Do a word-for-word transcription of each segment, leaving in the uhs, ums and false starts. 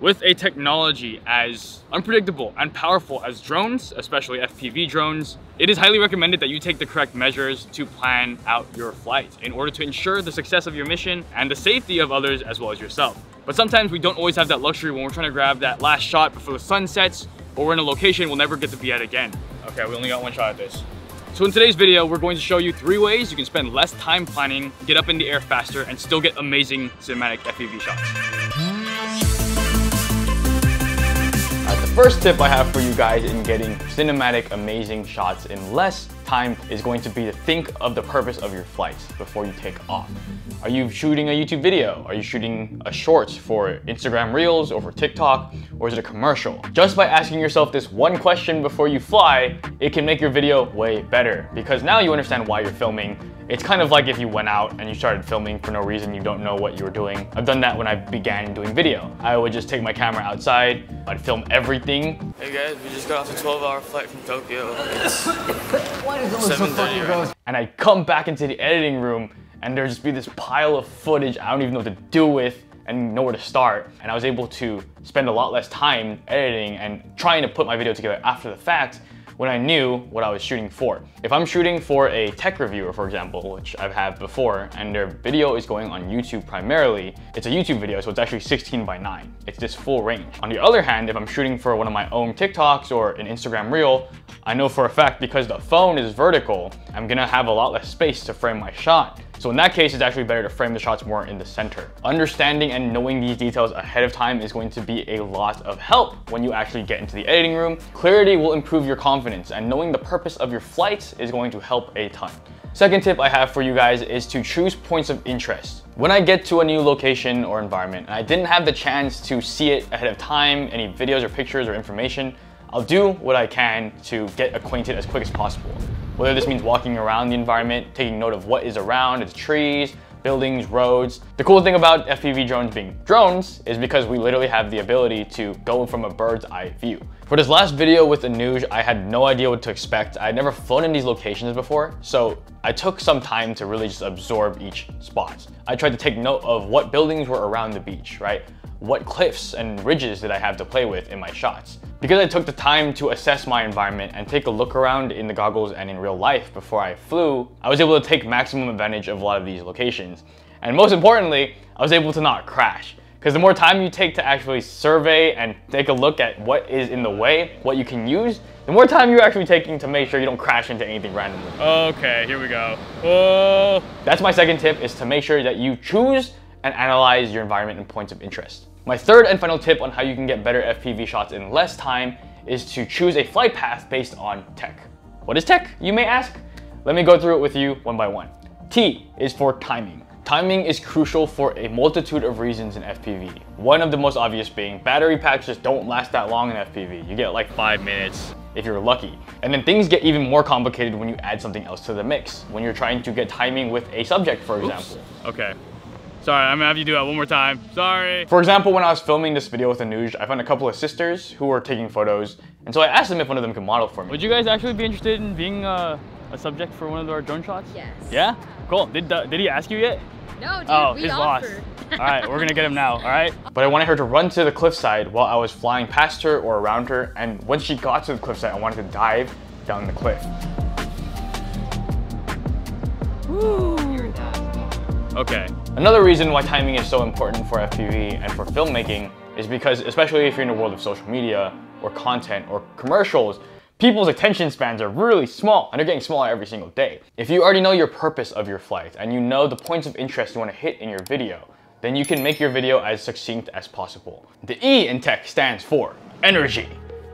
With a technology as unpredictable and powerful as drones, especially F P V drones, it is highly recommended that you take the correct measures to plan out your flight in order to ensure the success of your mission and the safety of others as well as yourself. But sometimes we don't always have that luxury when we're trying to grab that last shot before the sun sets, or we're in a location we'll never get to be at again. Okay, we only got one shot at this. So in today's video, we're going to show you three ways you can spend less time planning, get up in the air faster, and still get amazing cinematic F P V shots. First tip I have for you guys in getting cinematic amazing shots in less time is going to be to think of the purpose of your flights before you take off. Are you shooting a YouTube video? Are you shooting a short for Instagram Reels or for TikTok? Or is it a commercial? Just by asking yourself this one question before you fly, it can make your video way better because now you understand why you're filming. It's kind of like if you went out and you started filming for no reason, you don't know what you were doing. I've done that when I began doing video. I would just take my camera outside, I'd film everything. Hey guys, we just got off a twelve hour flight from Tokyo. It's seven thirty right? And I'd come back into the editing room and there'd just be this pile of footage I don't even know what to do with and nowhere to start. And I was able to spend a lot less time editing and trying to put my video together after the fact when I knew what I was shooting for. If I'm shooting for a tech reviewer, for example, which I've had before, and their video is going on YouTube primarily, it's a YouTube video, so it's actually sixteen by nine. It's this full range. On the other hand, if I'm shooting for one of my own TikToks or an Instagram Reel, I know for a fact because the phone is vertical, I'm gonna have a lot less space to frame my shot. So in that case, it's actually better to frame the shots more in the center. Understanding and knowing these details ahead of time is going to be a lot of help when you actually get into the editing room. Clarity will improve your confidence, and knowing the purpose of your flights is going to help a ton. Second tip I have for you guys is to choose points of interest. When I get to a new location or environment, and I didn't have the chance to see it ahead of time, any videos or pictures or information, I'll do what I can to get acquainted as quick as possible. Whether this means walking around the environment, taking note of what is around, its trees, buildings, roads. The cool thing about F P V drones being drones is because we literally have the ability to go from a bird's eye view. For this last video with Anuj, I had no idea what to expect. I had never flown in these locations before, so I took some time to really just absorb each spot. I tried to take note of what buildings were around the beach, right? What cliffs and ridges did I have to play with in my shots? Because I took the time to assess my environment and take a look around in the goggles and in real life before I flew, I was able to take maximum advantage of a lot of these locations. And most importantly, I was able to not crash. Because the more time you take to actually survey and take a look at what is in the way, what you can use, the more time you're actually taking to make sure you don't crash into anything randomly. Okay, here we go. Whoa. That's my second tip, is to make sure that you choose and analyze your environment and points of interest. My third and final tip on how you can get better F P V shots in less time is to choose a flight path based on tech. What is tech, you may ask? Let me go through it with you one by one. T is for timing. Timing is crucial for a multitude of reasons in F P V. One of the most obvious being battery packs just don't last that long in F P V. You get like five minutes if you're lucky. And then things get even more complicated when you add something else to the mix. When you're trying to get timing with a subject, for example. Oops. Okay. Sorry, I'm gonna have you do that one more time. Sorry. For example, when I was filming this video with Anuj, I found a couple of sisters who were taking photos, and so I asked them if one of them could model for me. Would you guys actually be interested in being uh, a subject for one of our drone shots? Yes. Yeah? Cool. Did, uh, did he ask you yet? No, dude, oh, we he's offered. Lost. All right, we're gonna get him now, all right? But I wanted her to run to the cliffside while I was flying past her or around her, and once she got to the cliffside, I wanted to dive down the cliff. Woo. Okay. Another reason why timing is so important for F P V and for filmmaking is because, especially if you're in a world of social media or content or commercials, people's attention spans are really small and they're getting smaller every single day. If you already know your purpose of your flight and you know the points of interest you want to hit in your video, then you can make your video as succinct as possible. The E in tech stands for energy.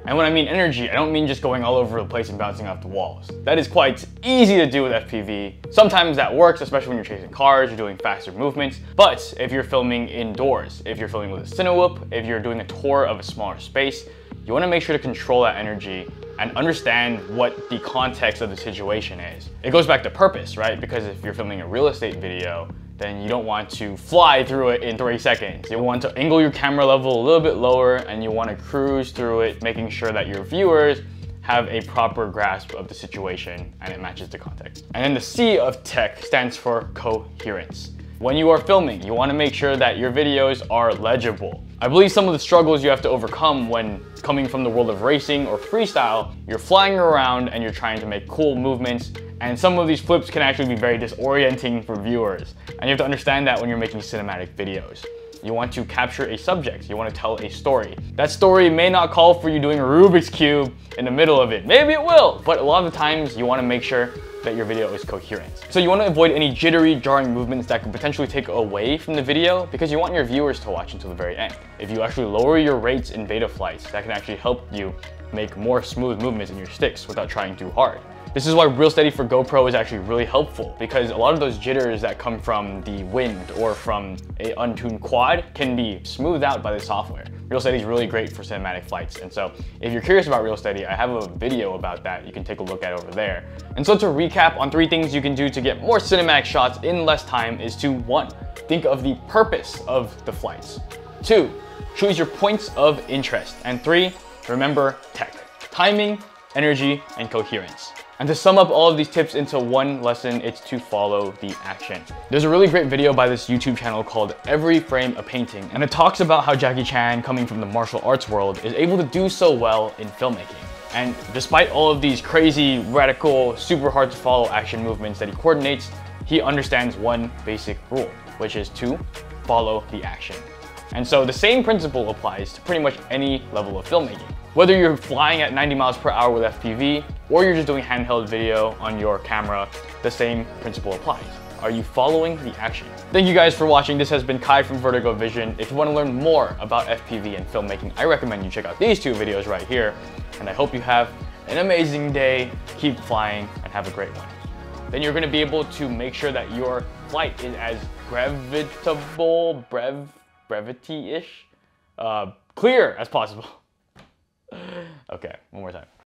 And when I mean energy, I don't mean just going all over the place and bouncing off the walls. That is quite easy to do with F P V. Sometimes that works, especially when you're chasing cars, you're doing faster movements. But if you're filming indoors, if you're filming with a CineWhoop, if you're doing a tour of a smaller space, you want to make sure to control that energy and understand what the context of the situation is. It goes back to purpose, right? Because if you're filming a real estate video, then you don't want to fly through it in three seconds. You want to angle your camera level a little bit lower and you want to cruise through it, making sure that your viewers have a proper grasp of the situation and it matches the context. And then the C of tech stands for coherence. When you are filming, you want to make sure that your videos are legible. I believe some of the struggles you have to overcome when coming from the world of racing or freestyle, you're flying around and you're trying to make cool movements, and some of these flips can actually be very disorienting for viewers. And you have to understand that when you're making cinematic videos. You want to capture a subject, you want to tell a story. That story may not call for you doing a Rubik's Cube in the middle of it. Maybe it will, but a lot of the times you want to make sure that your video is coherent. So you want to avoid any jittery, jarring movements that could potentially take away from the video, because you want your viewers to watch until the very end. If you actually lower your rates in beta flights, that can actually help you make more smooth movements in your sticks without trying too hard. This is why ReelSteady for GoPro is actually really helpful, because a lot of those jitters that come from the wind or from an untuned quad can be smoothed out by the software. ReelSteady is really great for cinematic flights, and so if you're curious about ReelSteady, I have a video about that you can take a look at over there. And so to recap on three things you can do to get more cinematic shots in less time is to one, think of the purpose of the flights. Two, choose your points of interest. And three, remember tech, timing, energy, and coherence. And to sum up all of these tips into one lesson, it's to follow the action. There's a really great video by this YouTube channel called Every Frame a Painting, and it talks about how Jackie Chan, coming from the martial arts world, is able to do so well in filmmaking. And despite all of these crazy, radical, super hard to follow action movements that he coordinates, he understands one basic rule, which is to follow the action. And so the same principle applies to pretty much any level of filmmaking. Whether you're flying at ninety miles per hour with F P V, or you're just doing handheld video on your camera, the same principle applies. Are you following the action? Thank you guys for watching. This has been Kai from Vertigo Vision. If you want to learn more about F P V and filmmaking, I recommend you check out these two videos right here. And I hope you have an amazing day. Keep flying and have a great one. Then you're going to be able to make sure that your flight is as gravitable, brev, brevity-ish, uh, clear as possible. Okay, one more time.